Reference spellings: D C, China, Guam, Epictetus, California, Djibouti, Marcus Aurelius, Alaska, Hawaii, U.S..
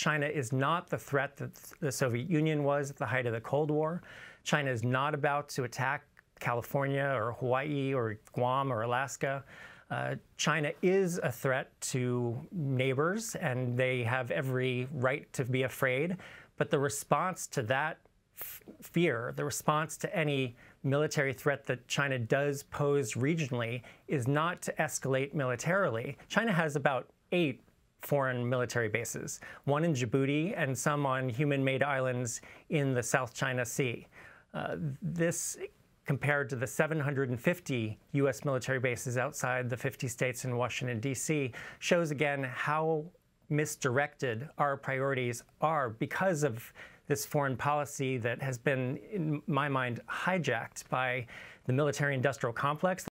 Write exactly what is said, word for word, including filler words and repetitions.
China is not the threat that the Soviet Union was at the height of the Cold War. China is not about to attack California or Hawaii or Guam or Alaska. Uh, China is a threat to neighbors, and they have every right to be afraid. But the response to that fear, the response to any military threat that China does pose regionally, is not to escalate militarily. China has about eight foreign military bases, one in Djibouti and some on human-made islands in the South China Sea. Uh, this compared to the seven hundred fifty U S military bases outside the fifty states in Washington, D C, shows again how misdirected our priorities are because of this foreign policy that has been, in my mind, hijacked by the military-industrial complex.